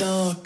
door.